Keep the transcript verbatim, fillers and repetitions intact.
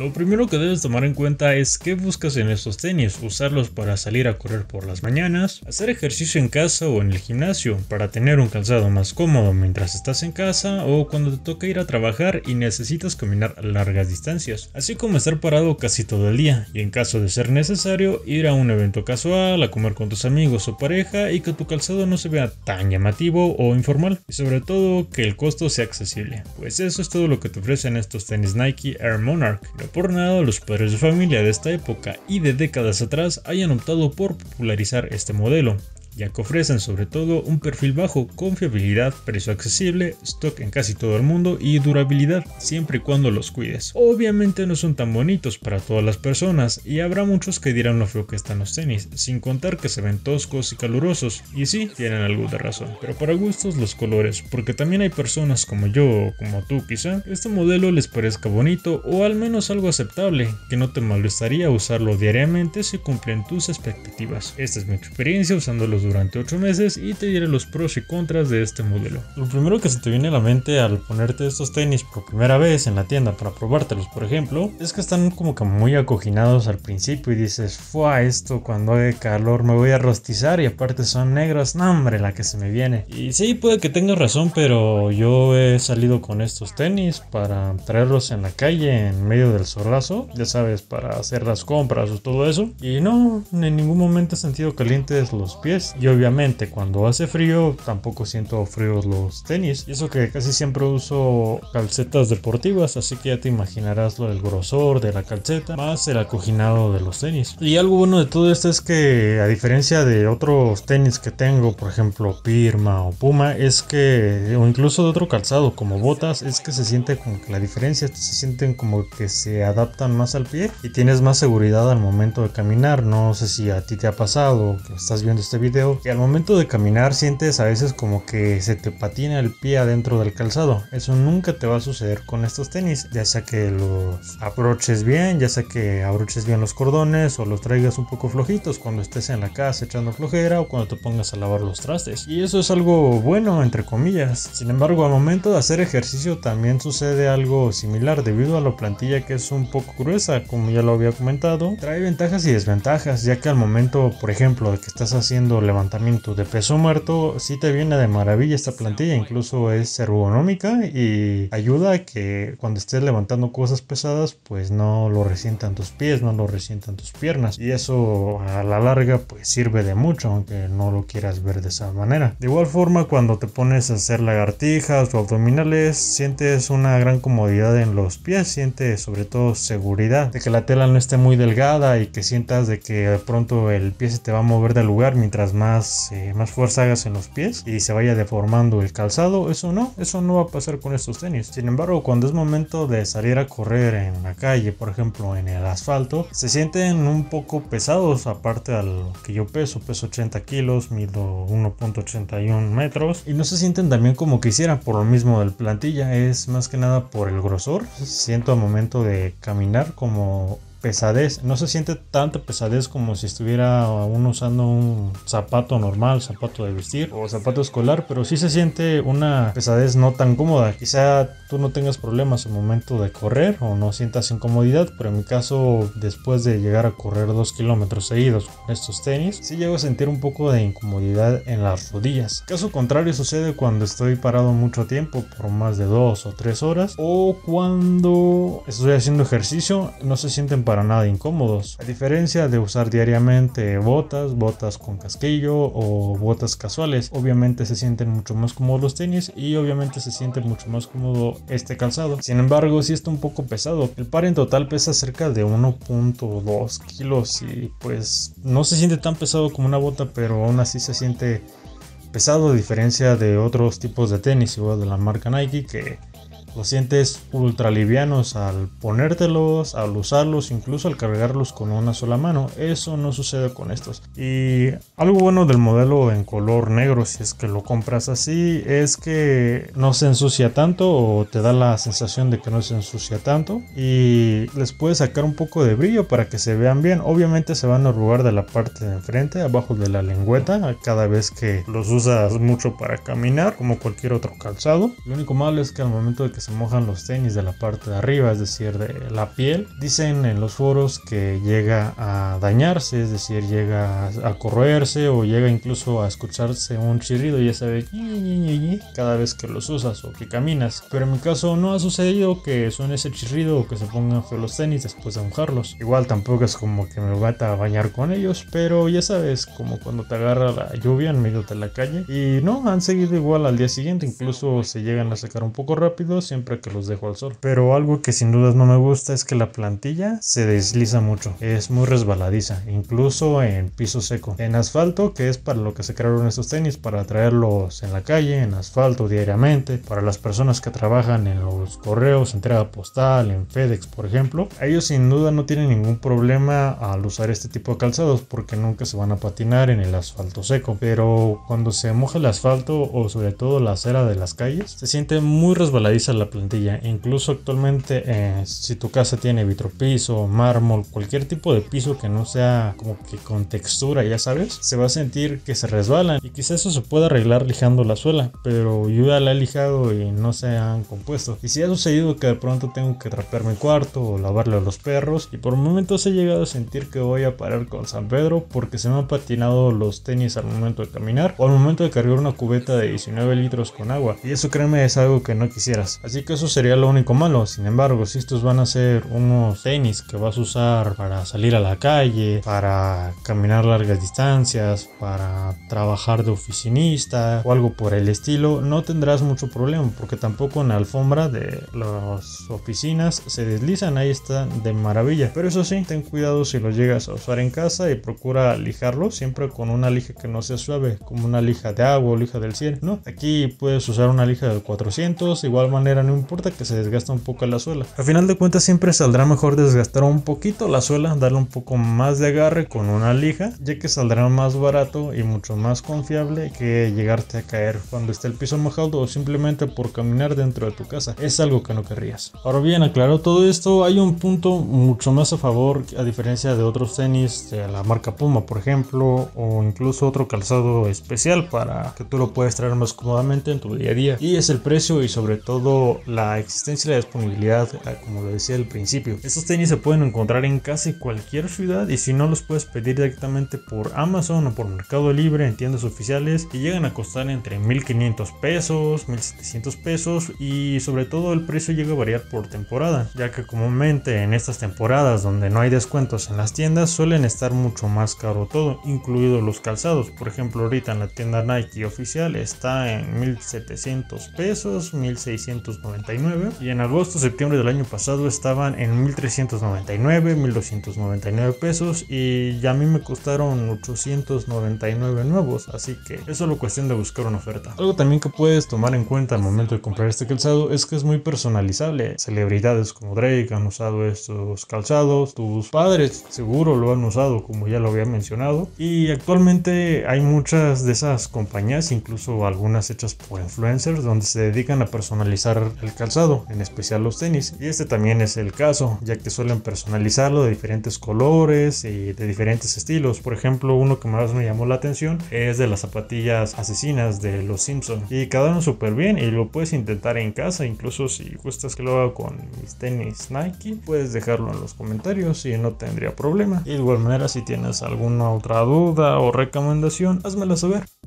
Lo primero que debes tomar en cuenta es qué buscas en estos tenis, usarlos para salir a correr por las mañanas, hacer ejercicio en casa o en el gimnasio, para tener un calzado más cómodo mientras estás en casa o cuando te toca ir a trabajar y necesitas caminar largas distancias, así como estar parado casi todo el día y en caso de ser necesario ir a un evento casual, a comer con tus amigos o pareja y que tu calzado no se vea tan llamativo o informal y sobre todo que el costo sea accesible. Pues eso es todo lo que te ofrecen estos tenis Nike Air Monarch. No por nada los padres de familia de esta época y de décadas atrás hayan optado por popularizar este modelo, ya que ofrecen sobre todo un perfil bajo, confiabilidad, precio accesible, stock en casi todo el mundo y durabilidad, siempre y cuando los cuides. Obviamente no son tan bonitos para todas las personas y habrá muchos que dirán lo feo que están los tenis, sin contar que se ven toscos y calurosos, y sí, tienen algo de razón, pero para gustos los colores, porque también hay personas como yo o como tú quizá, que este modelo les parezca bonito o al menos algo aceptable, que no te molestaría usarlo diariamente si cumplen tus expectativas. Esta es mi experiencia usándolos durante ocho meses y te diré los pros y contras de este modelo. Lo primero que se te viene a la mente al ponerte estos tenis por primera vez en la tienda para probártelos, por ejemplo, es que están como que muy acoginados al principio y dices, fuá, esto cuando haga calor me voy a rostizar y aparte son negros, no hombre, la que se me viene. Y sí, puede que tengas razón, pero yo he salido con estos tenis para traerlos en la calle en medio del solazo, ya sabes, para hacer las compras o todo eso, y no, en ningún momento he sentido calientes los pies. Y obviamente cuando hace frío tampoco siento fríos los tenis. Y eso que casi siempre uso calcetas deportivas, así que ya te imaginarás lo del grosor de la calceta más el acoginado de los tenis. Y algo bueno de todo esto es que, a diferencia de otros tenis que tengo, por ejemplo Pirma o Puma, es que, o incluso de otro calzado como botas, es que se siente como que la diferencia, se sienten como que se adaptan más al pie y tienes más seguridad al momento de caminar. No sé si a ti te ha pasado, que estás viendo este video, que al momento de caminar sientes a veces como que se te patina el pie adentro del calzado. Eso nunca te va a suceder con estos tenis, ya sea que los abroches bien, ya sea que abroches bien los cordones o los traigas un poco flojitos cuando estés en la casa echando flojera o cuando te pongas a lavar los trastes. Y eso es algo bueno, entre comillas. Sin embargo, al momento de hacer ejercicio también sucede algo similar, debido a la plantilla que es un poco gruesa, como ya lo había comentado. Trae ventajas y desventajas, ya que al momento, por ejemplo, de que estás haciendo la levantamiento de peso muerto, si sí te viene de maravilla esta plantilla, incluso es ergonómica y ayuda a que cuando estés levantando cosas pesadas pues no lo resientan tus pies, no lo resientan tus piernas, y eso a la larga pues sirve de mucho, aunque no lo quieras ver de esa manera. De igual forma, cuando te pones a hacer lagartijas o abdominales sientes una gran comodidad en los pies, sientes sobre todo seguridad de que la tela no esté muy delgada y que sientas de que de pronto el pie se te va a mover del lugar mientras más Más, eh, más fuerza hagas en los pies y se vaya deformando el calzado. Eso no, eso no va a pasar con estos tenis. Sin embargo, cuando es momento de salir a correr en la calle, por ejemplo en el asfalto, se sienten un poco pesados, aparte de lo que yo peso, peso ochenta kilos, mido uno punto ochenta y uno metros y no se sienten también como quisiera por lo mismo del plantilla, es más que nada por el grosor. Siento al momento de caminar como pesadez, no se siente tanta pesadez como si estuviera uno usando un zapato normal, zapato de vestir o zapato escolar, pero sí se siente una pesadez no tan cómoda. Quizá tú no tengas problemas al momento de correr o no sientas incomodidad, pero en mi caso, después de llegar a correr dos kilómetros seguidos con estos tenis, sí llego a sentir un poco de incomodidad en las rodillas. Caso contrario sucede cuando estoy parado mucho tiempo, por más de dos o tres horas, o cuando estoy haciendo ejercicio. No se sienten para nada incómodos, a diferencia de usar diariamente botas, botas con casquillo o botas casuales. Obviamente se sienten mucho más cómodos los tenis y obviamente se siente mucho más cómodo este calzado. Sin embargo, sí está un poco pesado. El par en total pesa cerca de uno punto dos kilos y pues no se siente tan pesado como una bota, pero aún así se siente pesado, a diferencia de otros tipos de tenis igual de la marca Nike, que los sientes ultra livianos al ponértelos, al usarlos, incluso al cargarlos con una sola mano. Eso no sucede con estos. Y algo bueno del modelo en color negro, si es que lo compras así, es que no se ensucia tanto, o te da la sensación de que no se ensucia tanto, y les puedes sacar un poco de brillo para que se vean bien. Obviamente se van a arrugar de la parte de enfrente, abajo de la lengüeta, cada vez que los usas mucho para caminar, como cualquier otro calzado. Lo único malo es que al momento de que que se mojan los tenis de la parte de arriba, es decir, de la piel. Dicen en los foros que llega a dañarse, es decir, llega a corroerse o llega incluso a escucharse un chirrido, ya sabe, cada vez que los usas o que caminas. Pero en mi caso no ha sucedido que suene ese chirrido o que se pongan feos los tenis después de mojarlos. Igual tampoco es como que me vaya a bañar con ellos, pero ya sabes, como cuando te agarra la lluvia en medio de la calle. Y no, han seguido igual al día siguiente, incluso se llegan a secar un poco rápido siempre que los dejo al sol. Pero algo que sin dudas no me gusta es que la plantilla se desliza mucho, es muy resbaladiza, incluso en piso seco. En asfalto, que es para lo que se crearon estos tenis, para traerlos en la calle, en asfalto diariamente, para las personas que trabajan en los correos, entrega postal, en FedEx por ejemplo, ellos sin duda no tienen ningún problema al usar este tipo de calzados porque nunca se van a patinar en el asfalto seco. Pero cuando se moja el asfalto o sobre todo la acera de las calles, se siente muy resbaladiza la plantilla. Incluso actualmente eh, si tu casa tiene vitropiso, mármol, cualquier tipo de piso que no sea como que con textura, ya sabes, se va a sentir que se resbalan, y quizás eso se pueda arreglar lijando la suela, pero yo ya la he lijado y no se han compuesto. Y si ha sucedido que de pronto tengo que trapear mi cuarto o lavarle a los perros, y por momentos he llegado a sentir que voy a parar con San Pedro porque se me han patinado los tenis al momento de caminar o al momento de cargar una cubeta de diecinueve litros con agua, y eso créeme es algo que no quisieras. Así que eso sería lo único malo. Sin embargo, si estos van a ser unos tenis que vas a usar para salir a la calle, para caminar largas distancias, para trabajar de oficinista o algo por el estilo, no tendrás mucho problema porque tampoco en la alfombra de las oficinas se deslizan, ahí están de maravilla. Pero eso sí, ten cuidado si los llegas a usar en casa y procura lijarlo siempre con una lija que no sea suave, como una lija de agua o lija del cien, ¿no? Aquí puedes usar una lija del cuatrocientos, de igual manera no importa, que se desgasta un poco la suela. Al final de cuentas siempre saldrá mejor desgastar un poquito la suela, darle un poco más de agarre con una lija, ya que saldrá más barato y mucho más confiable que llegarte a caer cuando esté el piso mojado o simplemente por caminar dentro de tu casa. Es algo que no querrías. Ahora bien, aclarado todo esto, hay un punto mucho más a favor, a diferencia de otros tenis de la marca Puma por ejemplo, o incluso otro calzado especial para que tú lo puedas traer más cómodamente en tu día a día, y es el precio y sobre todo la existencia y la disponibilidad. Como lo decía al principio, estos tenis se pueden encontrar en casi cualquier ciudad, y si no, los puedes pedir directamente por Amazon o por Mercado Libre en tiendas oficiales, y llegan a costar entre mil quinientos pesos, mil setecientos pesos, y sobre todo el precio llega a variar por temporada, ya que comúnmente en estas temporadas donde no hay descuentos en las tiendas suelen estar mucho más caro todo, incluidos los calzados. Por ejemplo, ahorita en la tienda Nike oficial está en mil setecientos pesos, mil seiscientos noventa y nueve, y en agosto, septiembre del año pasado estaban en mil trescientos noventa y nueve, mil doscientos noventa y nueve pesos, y ya a mí me costaron ochocientos noventa y nueve nuevos, así que es solo cuestión de buscar una oferta. Algo también que puedes tomar en cuenta al momento de comprar este calzado es que es muy personalizable. Celebridades como Drake han usado estos calzados, tus padres seguro lo han usado, como ya lo había mencionado, y actualmente hay muchas de esas compañías, incluso algunas hechas por influencers, donde se dedican a personalizar el calzado, en especial los tenis, y este también es el caso, ya que suelen personalizarlo de diferentes colores y de diferentes estilos. Por ejemplo, uno que más me llamó la atención es de las zapatillas asesinas de los Simpson, y quedaron súper bien, y lo puedes intentar en casa. Incluso si gustas que lo haga con mis tenis Nike, puedes dejarlo en los comentarios y no tendría problema. Y de igual manera, si tienes alguna otra duda o recomendación, házmela saber.